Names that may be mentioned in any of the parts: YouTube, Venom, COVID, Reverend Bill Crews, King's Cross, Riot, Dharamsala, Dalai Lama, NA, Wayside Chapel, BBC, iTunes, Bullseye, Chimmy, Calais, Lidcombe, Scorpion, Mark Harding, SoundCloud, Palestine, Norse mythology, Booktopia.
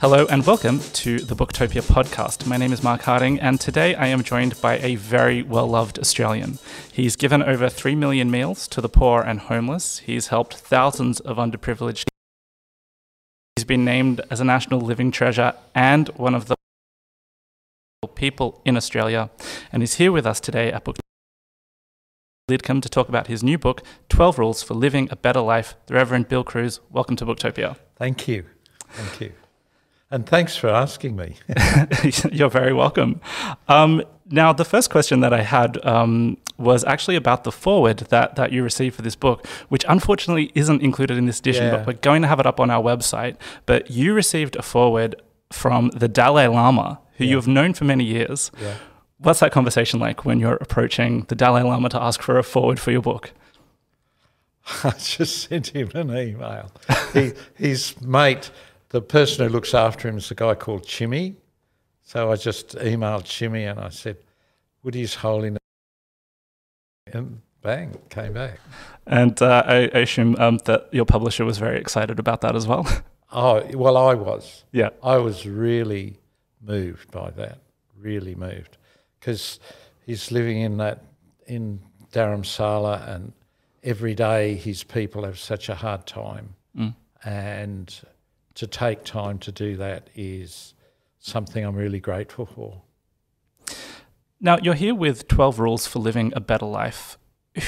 Hello and welcome to the Booktopia podcast. My name is Mark Harding and today I am joined by a very well-loved Australian. He's given over 3 million meals to the poor and homeless. He's helped thousands of underprivileged. He's been named as a national living treasure and one of the people in Australia, and he's here with us today at Booktopia. Lidcombe to talk about his new book, 12 Rules for Living a Better Life, the Reverend Bill Crews. Welcome to Booktopia. Thank you. Thank you. And thanks for asking me. You're very welcome. Now, the first question that I had was actually about the foreword that you received for this book, which unfortunately isn't included in this edition, but we're going to have it up on our website. But you received a foreword from the Dalai Lama, who you have known for many years. Yeah. What's that conversation like when you're approaching the Dalai Lama to ask for a foreword for your book? I just sent him an email. His mate, the person who looks after him, is a guy called Chimmy. So I just emailed Chimmy and I said, would His Holiness... And bang, came back. And I assume that your publisher was very excited about that as well. Oh, well, I was. Yeah. I was really moved by that, really moved. Because he's living in Dharamsala, and every day his people have such a hard time. Mm. And to take time to do that is something I'm really grateful for. Now, you're here with 12 Rules for Living a Better Life.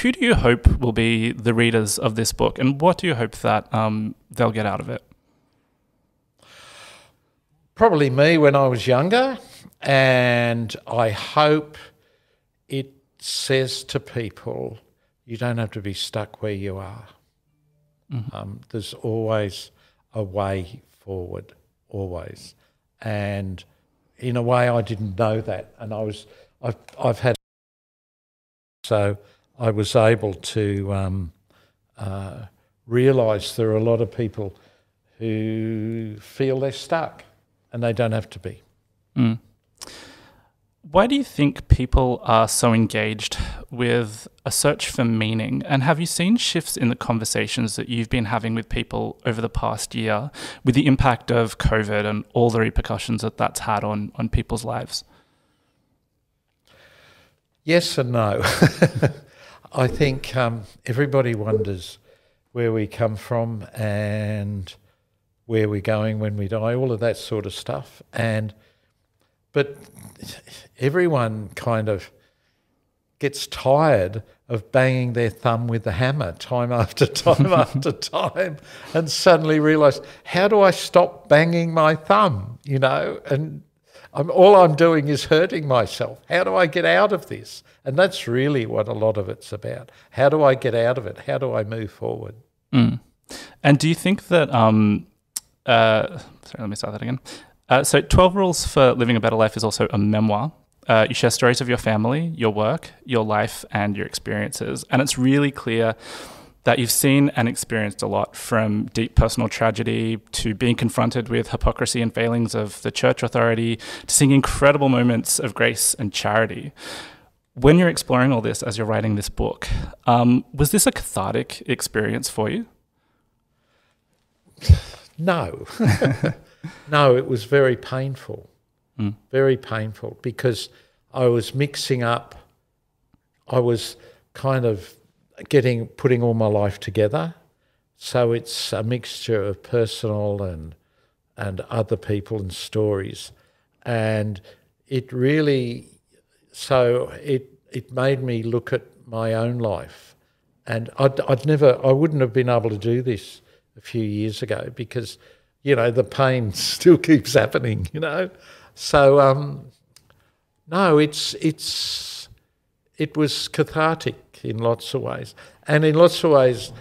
Who do you hope will be the readers of this book, and what do you hope that they'll get out of it? Probably me when I was younger, and I hope it says to people, you don't have to be stuck where you are. Mm-hmm. There's always a way forward, always. And in a way, I didn't know that, and I've had, so I was able to realise there are a lot of people who feel they're stuck, and they don't have to be. Mm. Why do you think people are so engaged with a search for meaning? And have you seen shifts in the conversations that you've been having with people over the past year with the impact of COVID and all the repercussions that that's had on people's lives? Yes and no. I think everybody wonders where we come from and where we're going when we die, all of that sort of stuff. But everyone kind of gets tired of banging their thumb with the hammer time after time after time, and suddenly realise, how do I stop banging my thumb, you know? And all I'm doing is hurting myself. How do I get out of this? And that's really what a lot of it's about. How do I get out of it? How do I move forward? Mm. And do you think that... sorry, let me start that again. So 12 Rules for Living a Better Life is also a memoir. You share stories of your family, your work, your life, and your experiences. And it's really clear that you've seen and experienced a lot, from deep personal tragedy to being confronted with hypocrisy and failings of the church authority to seeing incredible moments of grace and charity. When you're exploring all this as you're writing this book, was this a cathartic experience for you? No. No, it was very painful, very painful, because I was mixing up, I was kind of putting all my life together. So it's a mixture of personal and other people and stories. And it really, so it made me look at my own life. And I wouldn't have been able to do this a few years ago, because, you know, the pain still keeps happening, you know. So, no, it was cathartic in lots of ways. And in lots of ways,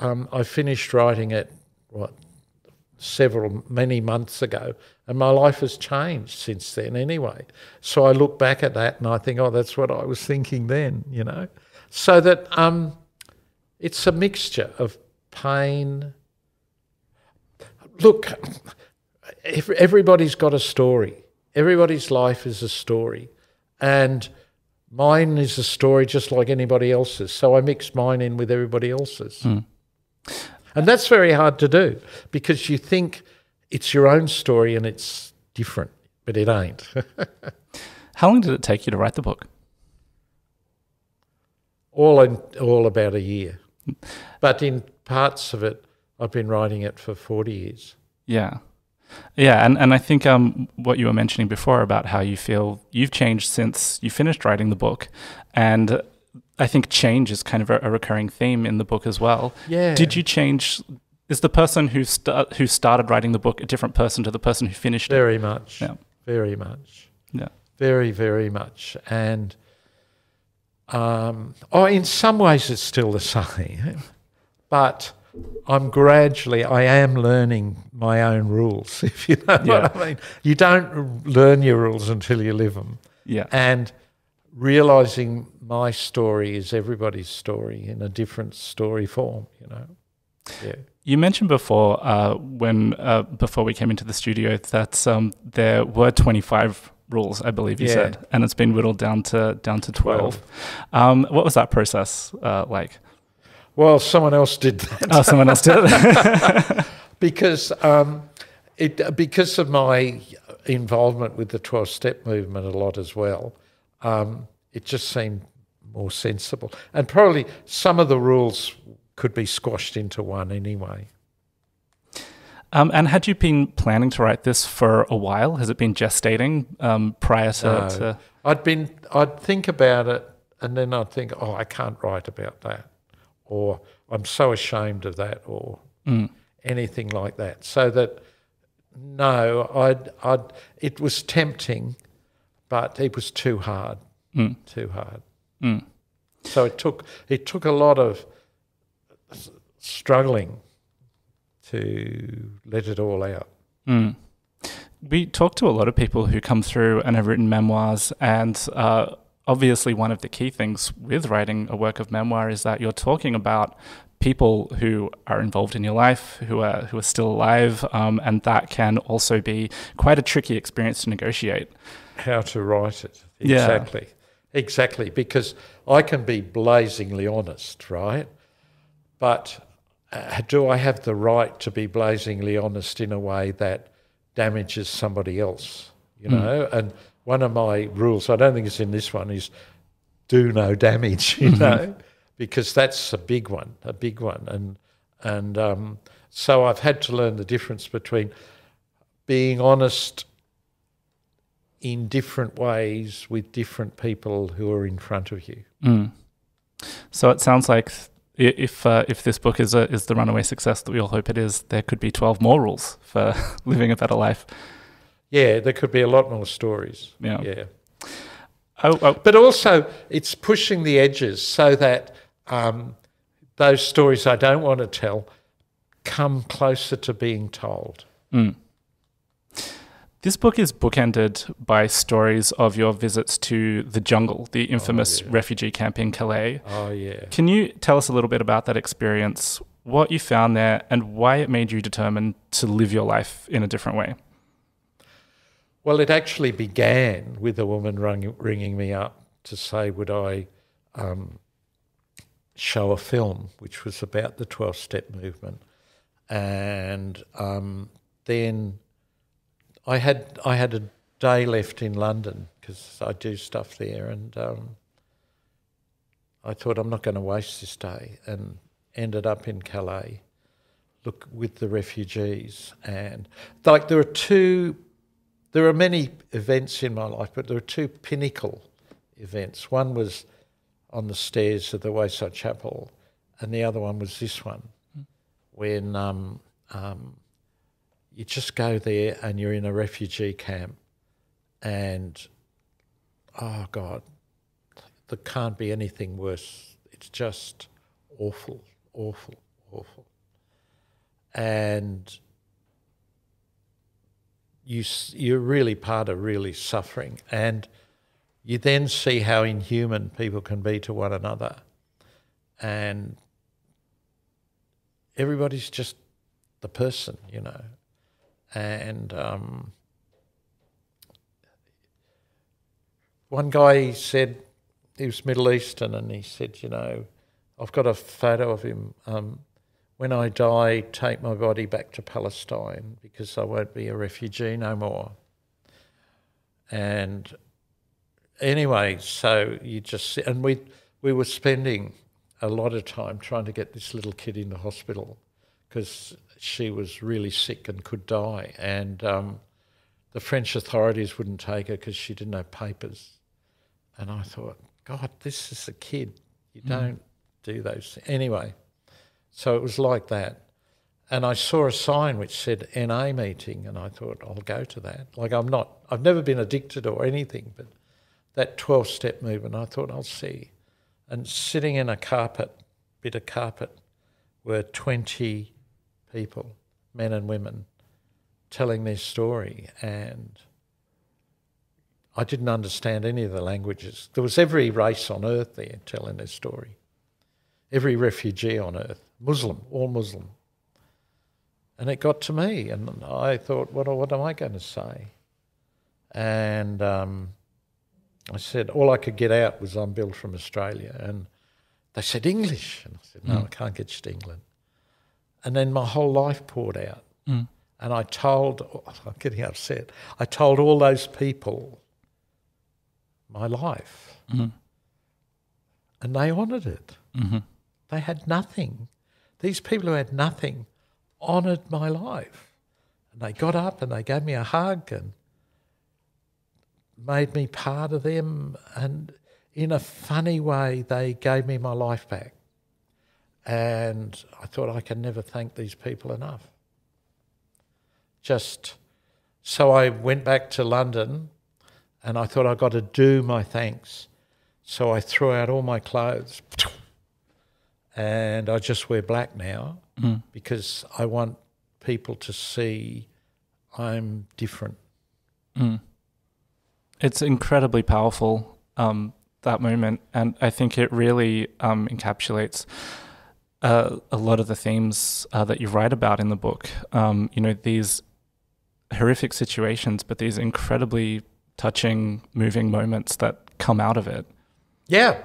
I finished writing it, many months ago, and my life has changed since then anyway. So I look back at that and I think, oh, that's what I was thinking then, you know. So that it's a mixture of pain. Look, everybody's got a story. Everybody's life is a story. And mine is a story just like anybody else's. So I mix mine in with everybody else's. Mm. And that's very hard to do, because you think it's your own story and it's different, but it ain't. How long did it take you to write the book? All about a year. But in parts of it, I've been writing it for 40 years. Yeah. Yeah, and I think what you were mentioning before about how you feel you've changed since you finished writing the book, and I think change is kind of a recurring theme in the book as well. Yeah. Did you change? Is the person who started writing the book a different person to the person who finished it? Very much. Yeah. Very much. Yeah. Very, very much. And oh, in some ways it's still the same, but I'm gradually, I am learning my own rules, if you know what I mean. You don't learn your rules until you live them. Yeah. And realising my story is everybody's story in a different story form, you know. Yeah. You mentioned before, before we came into the studio, that there were 25 rules, I believe you said, and it's been whittled down to 12. What was that process like? Well, someone else did that. Oh, someone else did it. Because of my involvement with the 12-step movement a lot as well, it just seemed more sensible. And probably some of the rules could be squashed into one anyway. And had you been planning to write this for a while? Has it been gestating prior to, no. to... I'd think about it, and then I'd think, oh, I can't write about that, or I'm so ashamed of that, or anything like that. So that, no, it was tempting, but it was too hard, too hard. Mm. So it took a lot of struggling to let it all out. Mm. We talk to a lot of people who come through and have written memoirs, and obviously, one of the key things with writing a work of memoir is that you're talking about people who are involved in your life, who are still alive, and that can also be quite a tricky experience to negotiate. How to write it. Exactly. Yeah. Exactly, because I can be blazingly honest, right? But do I have the right to be blazingly honest in a way that damages somebody else, you know? And one of my rules, I don't think it's in this one, is do no damage, you know, because that's a big one. And so I've had to learn the difference between being honest in different ways with different people who are in front of you. Mm. So it sounds like if this book is the runaway success that we all hope it is, there could be 12 more rules for living a better life. Yeah, there could be a lot more stories. Yeah. Yeah. But also, it's pushing the edges so that those stories I don't want to tell come closer to being told. Mm. This book is bookended by stories of your visits to the jungle, the infamous refugee camp in Calais. Oh, yeah. Can you tell us a little bit about that experience, what you found there, and why it made you determined to live your life in a different way? Well, it actually began with a woman ringing me up to say, would I show a film, which was about the 12-step movement. And then I had a day left in London because I do stuff there, and I thought, I'm not going to waste this day, and ended up in Calais with the refugees. And like there are many events in my life, but there are two pinnacle events. One was on the stairs of the Wayside Chapel, and the other one was this one, when you just go there and you're in a refugee camp, and, oh, God, there can't be anything worse. It's just awful, awful, awful. And you're really part of really suffering, and you then see how inhuman people can be to one another, and everybody's just the person, you know. And one guy, he said, he was Middle Eastern, and he said, you know, I've got a photo of him when I die, take my body back to Palestine because I won't be a refugee no more. And anyway, so you just... And we were spending a lot of time trying to get this little kid into hospital because she was really sick and could die. And the French authorities wouldn't take her because she didn't have papers. And I thought, God, this is a kid. You don't do those things. Anyway, so it was like that. And I saw a sign which said NA meeting, and I thought, I'll go to that. Like, I've never been addicted or anything, but that 12-step movement, I thought, I'll see. And sitting in a bit of carpet, were 20 people, men and women, telling their story. And I didn't understand any of the languages. There was every race on earth there telling their story, every refugee on earth, Muslim, all Muslim. And it got to me, and I thought, what am I going to say? And I said, all I could get out was I'm Bill from Australia. And they said, English. And I said, no, I can't get you to England. And then my whole life poured out. And I told, I'm getting upset, I told all those people my life. And they honoured it. They had nothing. These people who had nothing honoured my life. And they got up and they gave me a hug and made me part of them. And in a funny way, they gave me my life back. And I thought, I can never thank these people enough. Just so I went back to London and I thought, I've got to do my thanks. So I threw out all my clothes and I just wear black now because I want people to see I'm different. It's incredibly powerful, that moment, and I think it really encapsulates a lot of the themes that you write about in the book. You know, these horrific situations, but these incredibly touching, moving moments that come out of it. Yeah,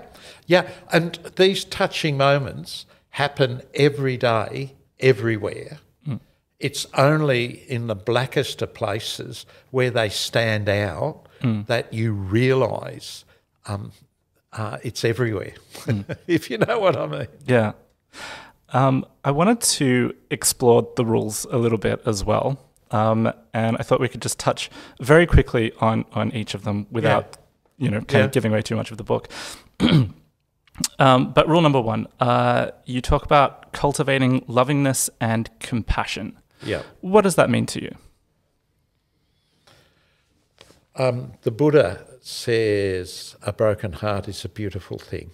yeah, and these touching moments happen every day, everywhere. It's only in the blackest of places where they stand out that you realise it's everywhere, if you know what I mean. Yeah. I wanted to explore the rules a little bit as well, and I thought we could just touch very quickly on each of them without, you know, kind of giving away too much of the book. But rule number one, you talk about cultivating lovingness and compassion. Yeah. What does that mean to you? The Buddha says a broken heart is a beautiful thing.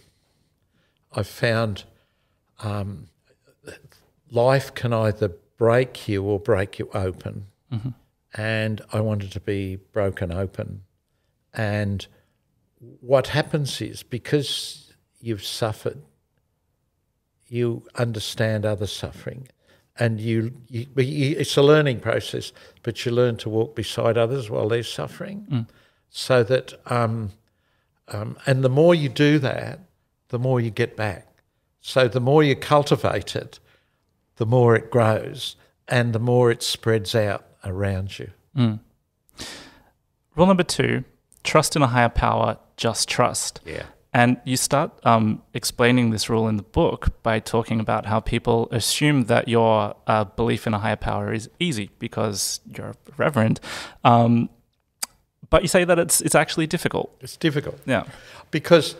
I've found life can either break you or break you open. And I wanted to be broken open. And what happens is, because you've suffered, you understand other suffering. And it's a learning process, but you learn to walk beside others while they're suffering. So that, and the more you do that, the more you get back. So the more you cultivate it, the more it grows and the more it spreads out around you. Rule number two, trust in a higher power, just trust. Yeah. And you start explaining this rule in the book by talking about how people assume that your belief in a higher power is easy because you're a reverend, but you say that it's actually difficult. It's difficult, yeah, because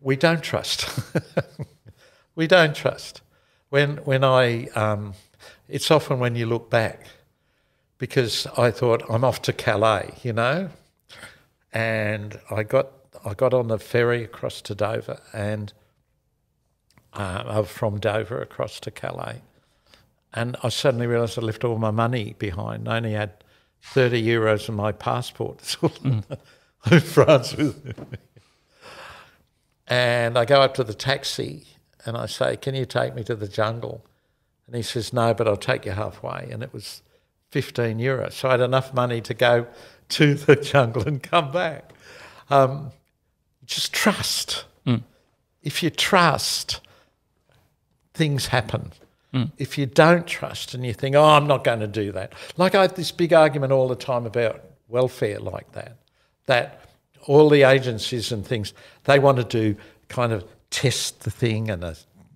we don't trust. We don't trust. When I, it's often when you look back, because I thought I'm off to Calais, you know, and I got on the ferry across to Dover and from Dover across to Calais, and I suddenly realised I left all my money behind. I only had €30 in my passport. That's all in France with me. And I go up to the taxi and I say, can you take me to the jungle? And he says, no, but I'll take you halfway. And it was €15. So I had enough money to go to the jungle and come back. Just trust. If you trust, things happen. If you don't trust and you think, oh, I'm not going to do that. Like I have this big argument all the time about welfare like that, that all the agencies and things, they want to do kind of test the thing and,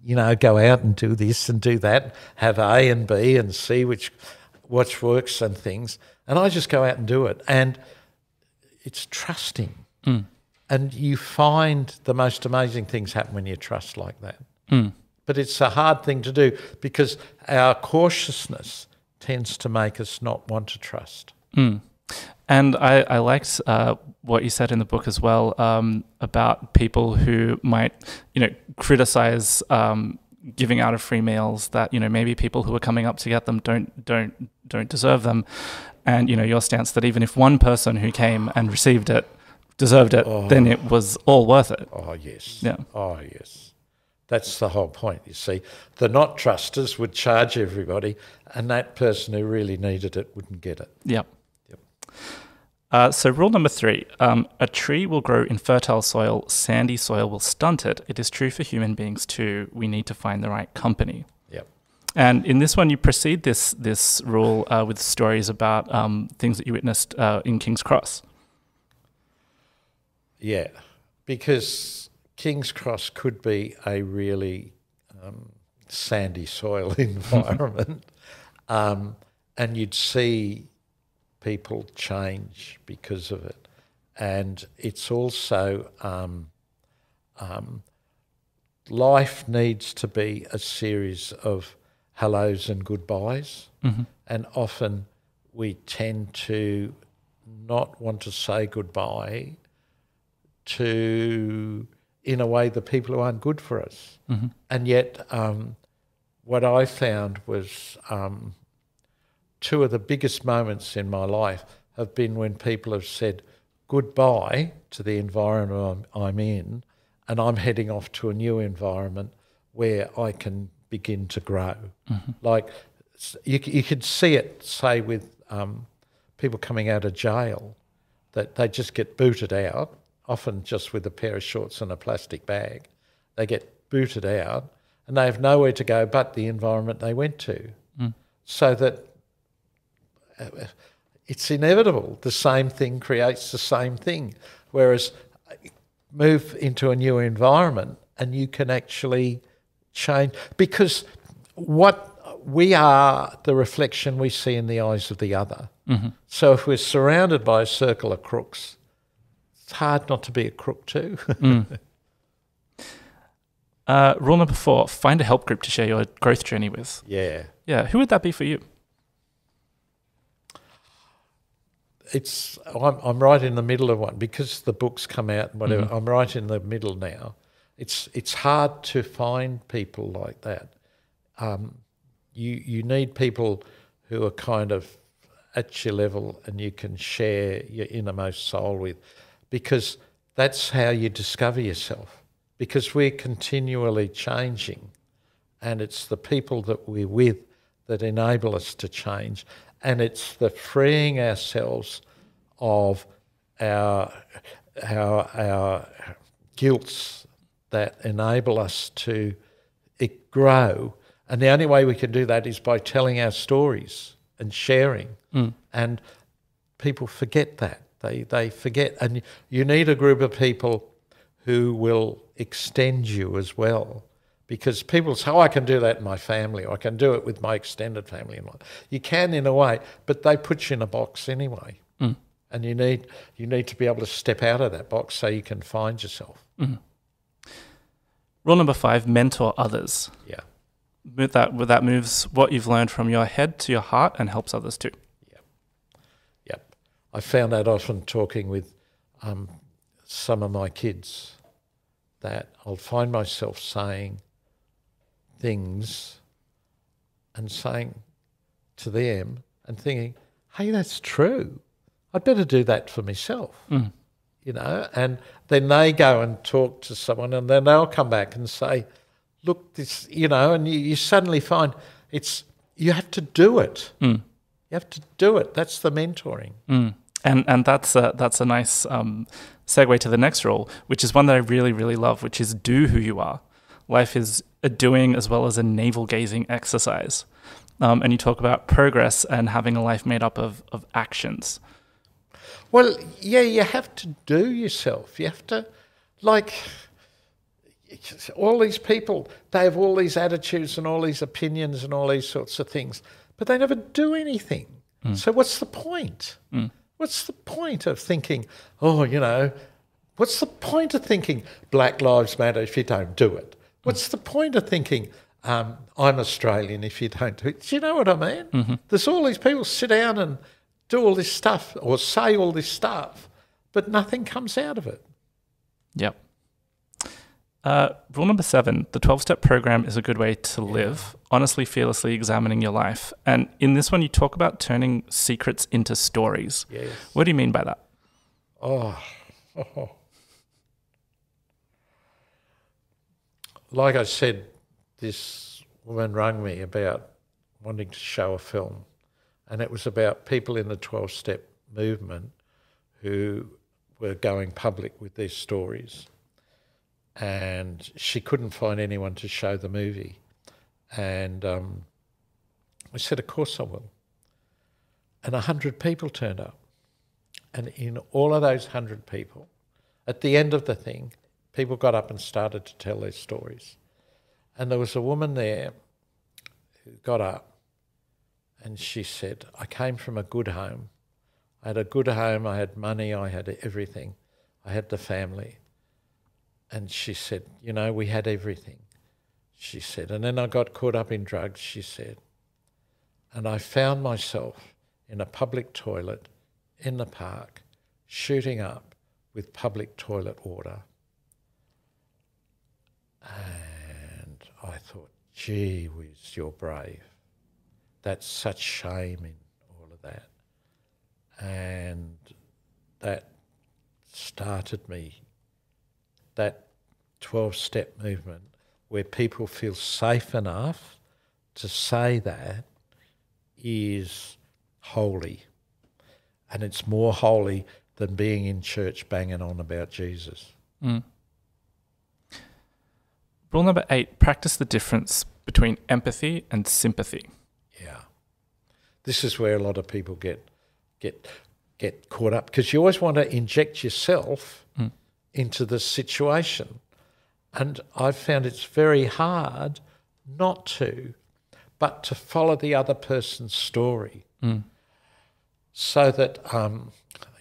you know, go out and do this and do that, have A and B and see which works and things. And I just go out and do it. And it's trusting. And you find the most amazing things happen when you trust like that. But it's a hard thing to do because our cautiousness tends to make us not want to trust. And I liked what you said in the book as well about people who might, criticize giving out of free meals, that, maybe people who are coming up to get them don't deserve them. And, your stance that even if one person who came and received it deserved it, then it was all worth it. Oh, yes. Yeah. Oh, yes. That's the whole point, you see. The not-trusters would charge everybody and that person who really needed it wouldn't get it. Yep. So rule number 3, a tree will grow in fertile soil, sandy soil will stunt it. It is true for human beings too. We need to find the right company. Yep. And in this one, you precede this rule with stories about things that you witnessed in King's Cross. Yeah, because King's Cross could be a really sandy soil environment, and you'd see people change because of it. And it's also life needs to be a series of hellos and goodbyes, and often we tend to not want to say goodbye to, in a way, the people who aren't good for us. And yet what I found was two of the biggest moments in my life have been when people have said goodbye to the environment I'm in and I'm heading off to a new environment where I can begin to grow. Like you could see it, say, with people coming out of jail, that they just get booted out, often just with a pair of shorts and a plastic bag. They get booted out and they have nowhere to go but the environment they went to. So that it's inevitable. The same thing creates the same thing, whereas move into a new environment and you can actually change, because what we are, the reflection we see in the eyes of the other. So if we're surrounded by a circle of crooks, it's hard not to be a crook too. Rule number 4, find a help group to share your growth journey with. Yeah. Yeah. Who would that be for you? It's, I'm right in the middle of one because the book's come out and whatever. I'm right in the middle now. It's hard to find people like that. You need people who are kind of at your level and you can share your innermost soul with, because that's how you discover yourself, because we're continually changing and it's the people that we're with that enable us to change, and it's the freeing ourselves of our guilts that enable us to grow. And the only way we can do that is by telling our stories and sharing. And people forget that. They forget, and you need a group of people who will extend you as well, because people say, oh, I can do that in my family, or I can do it with my extended family. You can in a way, but they put you in a box anyway, and you need to be able to step out of that box so you can find yourself. Rule number 5, mentor others. Yeah. That moves what you've learned from your head to your heart and helps others too. I found that often talking with some of my kids, that I'll find myself saying things and saying to them and thinking, hey, that's true. I'd better do that for myself, and then they go and talk to someone and then they'll come back and say, look, this, and you suddenly find it's, you have to do it. You have to do it. That's the mentoring. And that's a nice segue to the next rule, which is one that I really, really love, which is do who you are. Life is a doing as well as a navel-gazing exercise. And you talk about progress and having a life made up of actions. Well, yeah, you have to do yourself. You have to, like, all these people, they have all these attitudes and all these opinions and all these sorts of things, but they never do anything. Mm. So what's the point? Mm. What's the point of thinking, oh, you know, what's the point of thinking Black Lives Matter if you don't do it? What's the point of thinking I'm Australian if you don't do it? Do you know what I mean? Mm-hmm. There's all these people sit down and do all this stuff or say all this stuff, but nothing comes out of it. Yep. Rule number 7, the 12-step program is a good way to live, honestly, fearlessly examining your life. And in this one, you talk about turning secrets into stories. Yes. What do you mean by that? Oh. Like I said, this woman rang me about wanting to show a film, and it was about people in the 12-step movement who were going public with their stories. And she couldn't find anyone to show the movie. And I said, of course I will. And 100 people turned up. And in all of those 100 people, at the end of the thing, people got up and started to tell their stories. And there was a woman there who got up and she said, I came from a good home. I had a good home, I had money, I had everything. I had the family. And she said, you know, we had everything, she said. And then I got caught up in drugs, she said. And I found myself in a public toilet in the park, shooting up with public toilet water. And I thought, gee whiz, you're brave. That's such shame in all of that. And that started me. That 12-step movement where people feel safe enough to say that is holy. And it's more holy than being in church banging on about Jesus. Mm. Rule number 8, practice the difference between empathy and sympathy. Yeah. This is where a lot of people get caught up, because you always want to inject yourself into the situation. And I've found it's very hard not to, but to follow the other person's story. Mm. So that,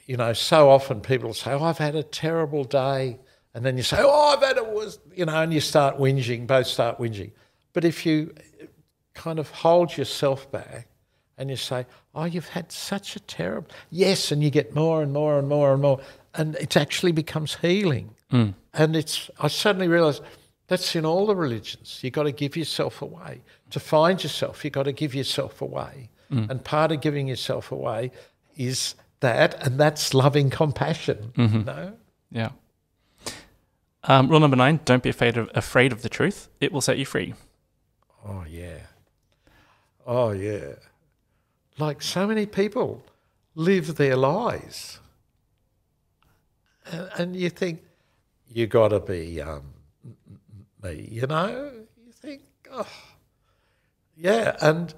you know, so often people say, oh, I've had a terrible day. And then you say, oh, I've had a worse, you know, and you start whinging, both start whinging. But if you kind of hold yourself back and you say, oh, you've had such a terrible, yes, and you get more and more and more and more. And it actually becomes healing. Mm. And it's, I suddenly realised that's in all the religions. You've got to give yourself away. To find yourself, you've got to give yourself away. Mm. And part of giving yourself away is that, and that's loving compassion. Mm-hmm. You know? Yeah. Rule number 9, don't be afraid of the truth. It will set you free. Oh, yeah. Oh, yeah. Like so many people live their lies. And you think, you got to be me, you know? You think, oh, yeah. And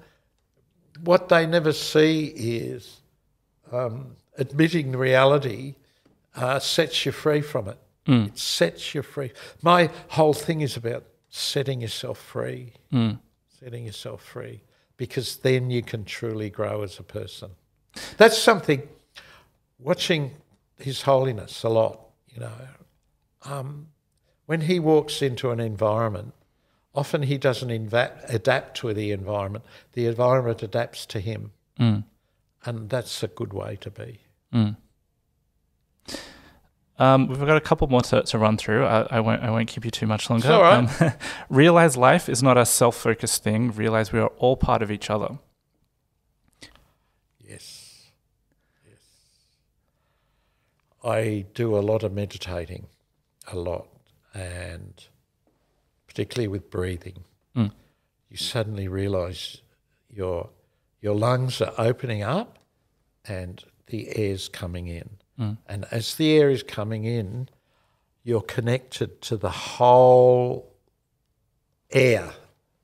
what they never see is admitting the reality sets you free from it. Mm. It sets you free. My whole thing is about setting yourself free, setting yourself free, because then you can truly grow as a person. That's something, watching His Holiness a lot, you know. When he walks into an environment, often he doesn't adapt to the environment. The environment adapts to him. Mm. And that's a good way to be. Mm. We've got a couple more to run through. I won't keep you too much longer. It's all right. Realize life is not a self-focused thing. Realize we are all part of each other. Yes. I do a lot of meditating, a lot, and particularly with breathing. Mm. You suddenly realise your lungs are opening up and the air's coming in. Mm. And as the air is coming in, you're connected to the whole air,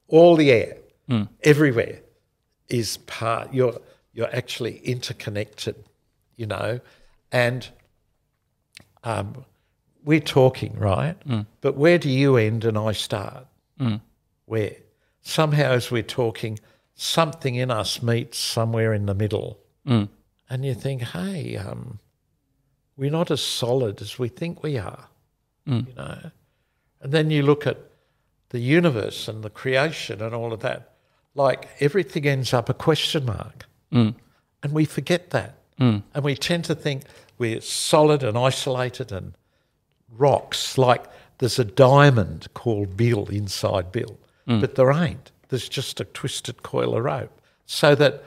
all the air, everywhere is part. You're actually interconnected, you know, and we're talking, right? But where do you end and I start? Where? Somehow as we're talking, something in us meets somewhere in the middle. And you think, hey, we're not as solid as we think we are, you know. And then you look at the universe and the creation and all of that, like everything ends up a question mark. And we forget that. And we tend to think we're solid and isolated and rocks, like there's a diamond called Bill inside Bill, but there ain't. There's just a twisted coil of rope, so that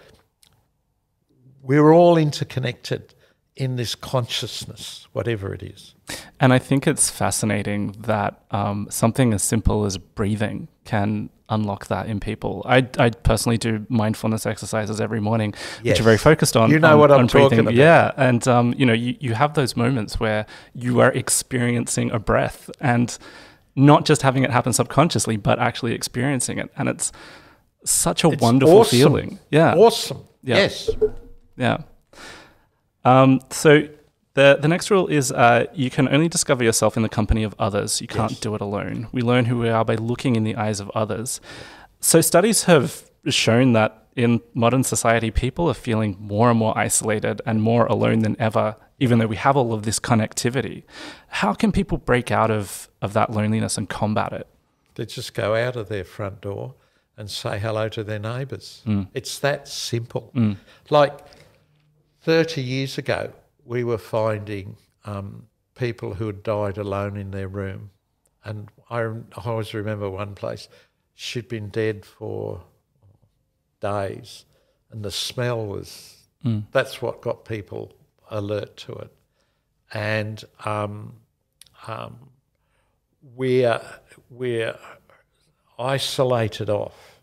we're all interconnected in this consciousness, whatever it is. And I think it's fascinating that something as simple as breathing can unlock that in people. I personally do mindfulness exercises every morning, which are very focused on, you know, what I'm talking about. Yeah, and you know, you have those moments where you are experiencing a breath and not just having it happen subconsciously, but actually experiencing it. And it's such a wonderful feeling. Yeah, awesome. Yeah. Yes. Yeah. So the next rule is you can only discover yourself in the company of others. You can't do it alone. We learn who we are by looking in the eyes of others. So studies have shown that in modern society, people are feeling more and more isolated and more alone than ever, even though we have all of this connectivity. How can people break out of that loneliness and combat it? They just go out of their front door and say hello to their neighbours. It's that simple. Like 30 years ago, we were finding people who had died alone in their room. And I always remember one place, she'd been dead for days, and the smell was, that's what got people alert to it. And we're isolated off,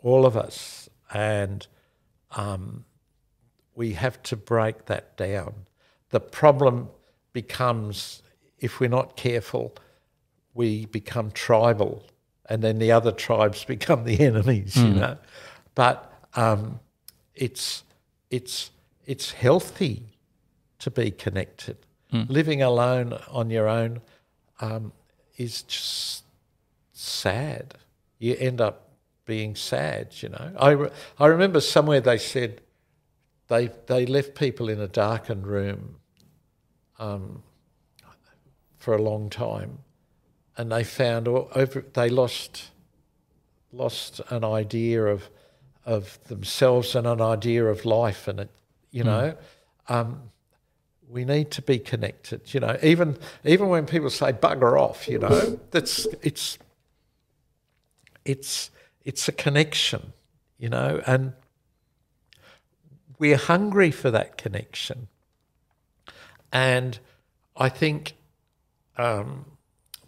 all of us, and we have to break that down. The problem becomes, if we're not careful, we become tribal, and then the other tribes become the enemies, you know. But it's healthy to be connected. Living alone on your own is just sad. You end up being sad, you know. I remember somewhere they said they left people in a darkened room for a long time, and they found they lost an idea of themselves and an idea of life, and it, you know, we need to be connected. You know, even when people say "bugger off," you know, that's it's a connection, you know, and we're hungry for that connection. And I think,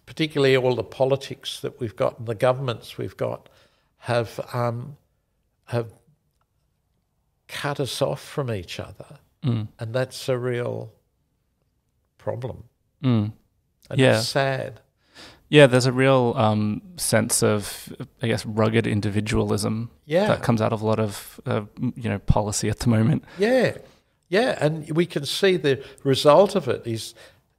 particularly all the politics that we've got and the governments we've got have cut us off from each other, and that's a real problem. And it's sad. Yeah, there's a real sense of, I guess, rugged individualism that comes out of a lot of you know, policy at the moment. Yeah, and we can see the result of it is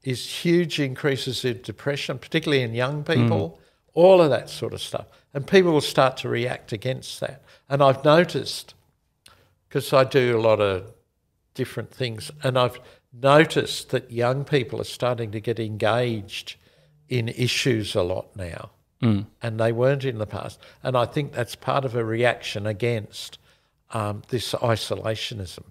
huge increases in depression, particularly in young people, all of that sort of stuff. And people will start to react against that. And I've noticed, because I do a lot of different things, and I've noticed that young people are starting to get engaged in issues a lot now, and they weren't in the past. And I think that's part of a reaction against this isolationism.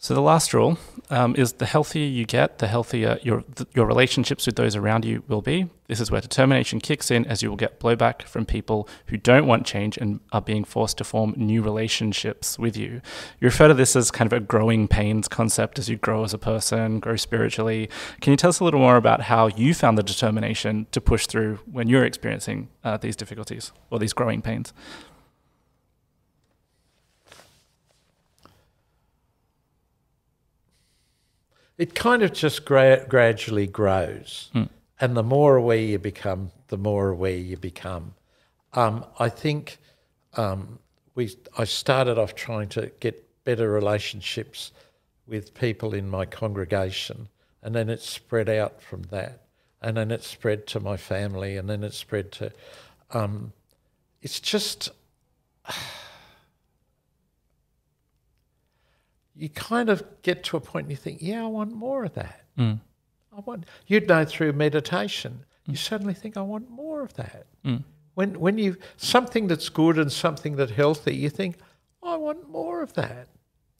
So the last rule is the healthier you get, the healthier your relationships with those around you will be. This is where determination kicks in, as you will get blowback from people who don't want change and are being forced to form new relationships with you. You refer to this as kind of a growing pains concept as you grow as a person, grow spiritually. Can you tell us a little more about how you found the determination to push through when you're experiencing these difficulties or these growing pains? It kind of just gradually grows. And the more aware you become, the more aware you become. I think I started off trying to get better relationships with people in my congregation, and then it spread out from that, and then it spread to my family, and then it spread to... it's just... You kind of get to a point and you think, yeah, I want more of that. Mm. You'd know through meditation, you suddenly think, I want more of that. Mm. When you something that's good and something that's healthy, you think, I want more of that,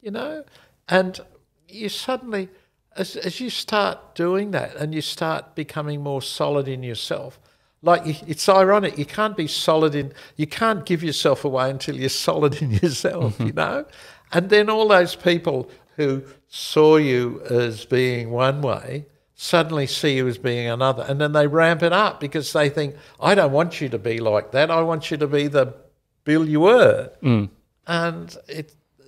you know? And you suddenly, as you start doing that and you start becoming more solid in yourself, it's ironic, you can't be solid in, you can't give yourself away until you're solid in yourself, you know? And then all those people who saw you as being one way suddenly see you as being another, and then they ramp it up because they think, I don't want you to be like that, I want you to be the Bill you were. Mm. And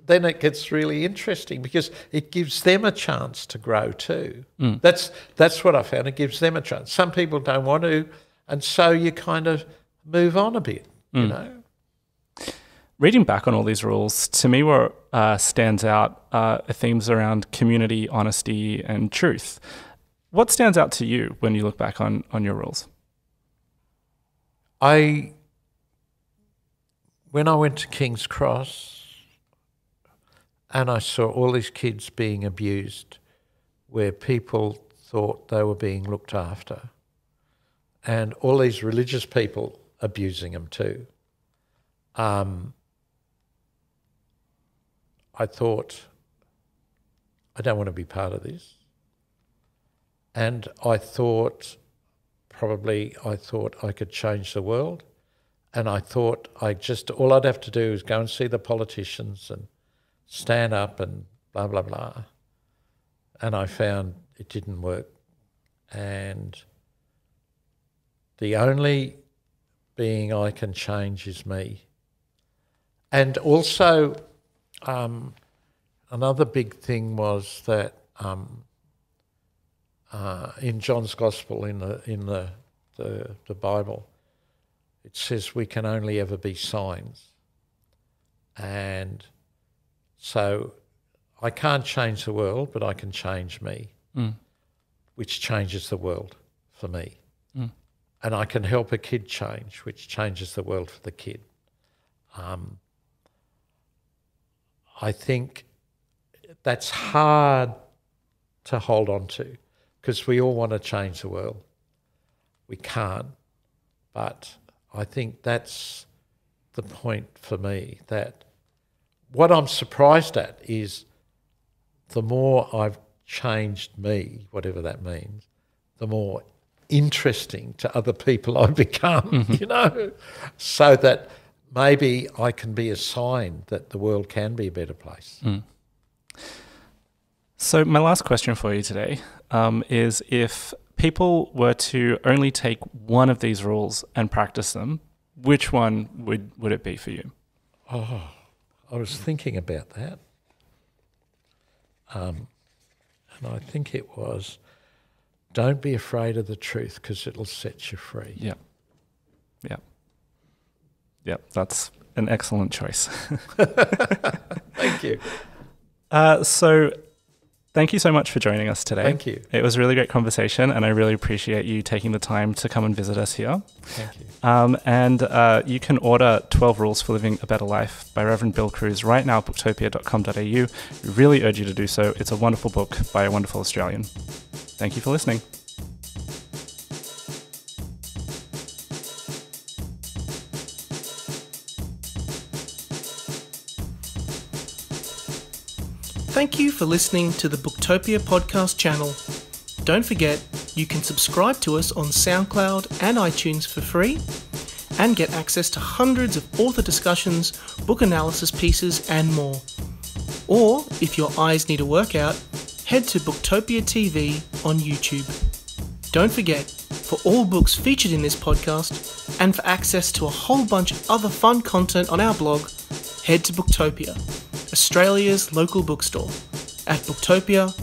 then it gets really interesting because it gives them a chance to grow too. Mm. That's what I found, it gives them a chance. Some people don't want to, and so you kind of move on a bit, you know. Reading back on all these rules, to me what stands out are themes around community, honesty and truth. What stands out to you when you look back on your rules? When I went to King's Cross and I saw all these kids being abused where people thought they were being looked after, and all these religious people abusing them too. I thought, I don't want to be part of this. And I thought, probably, I thought I could change the world. And I thought all I'd have to do is go and see the politicians and stand up and blah, blah, blah. And I found it didn't work. And the only being I can change is me. And also another big thing was that in John's Gospel, in the Bible, it says we can only ever be signs. And so I can't change the world, but I can change me, which changes the world for me. Mm. And I can help a kid change, which changes the world for the kid. I think that's hard to hold on to because we all want to change the world. We can't. But I think that's the point for me, that what I'm surprised at is the more I've changed me, whatever that means, the more interesting to other people I've become, you know, so that maybe I can be a sign that the world can be a better place. Mm. So my last question for you today is, if people were to only take one of these rules and practice them, which one would it be for you? Oh, I was thinking about that. And I think it was, don't be afraid of the truth because it'll set you free. Yeah. Yeah. Yeah, that's an excellent choice. Thank you. So thank you so much for joining us today. Thank you. It was a really great conversation, and I really appreciate you taking the time to come and visit us here. Thank you. And you can order 12 Rules for Living a Better Life by Reverend Bill Crews right now at booktopia.com.au. We really urge you to do so. It's a wonderful book by a wonderful Australian. Thank you for listening. Thank you for listening to the Booktopia podcast channel. Don't forget, you can subscribe to us on SoundCloud and iTunes for free, and get access to hundreds of author discussions, book analysis pieces and more. Or, if your eyes need a workout, head to Booktopia TV on YouTube. Don't forget, for all books featured in this podcast, and for access to a whole bunch of other fun content on our blog, head to Booktopia, Australia's local bookstore, at booktopia.com.au.